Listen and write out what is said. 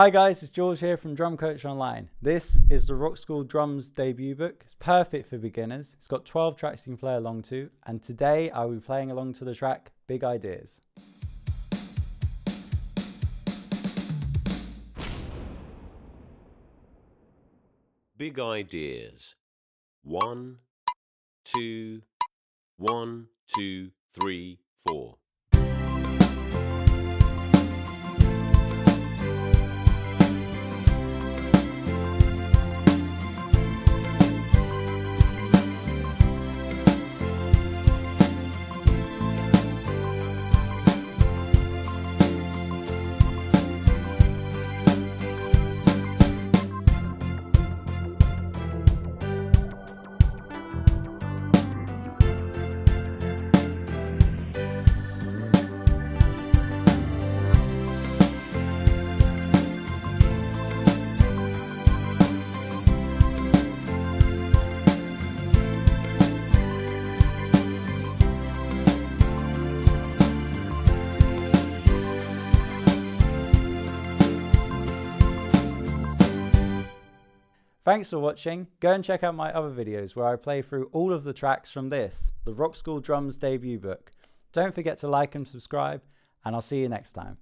Hi guys, it's George here from Drum Coach Online. This is the Rockschool Drums debut book. It's perfect for beginners. It's got 12 tracks you can play along to, and today I'll be playing along to the track Big Ideas. Big Ideas. 1, 2, 1, 2, 3, 4. Thanks for watching. Go and check out my other videos where I play through all of the tracks from this, the Rockschool Drums debut book. Don't forget to like and subscribe, and I'll see you next time.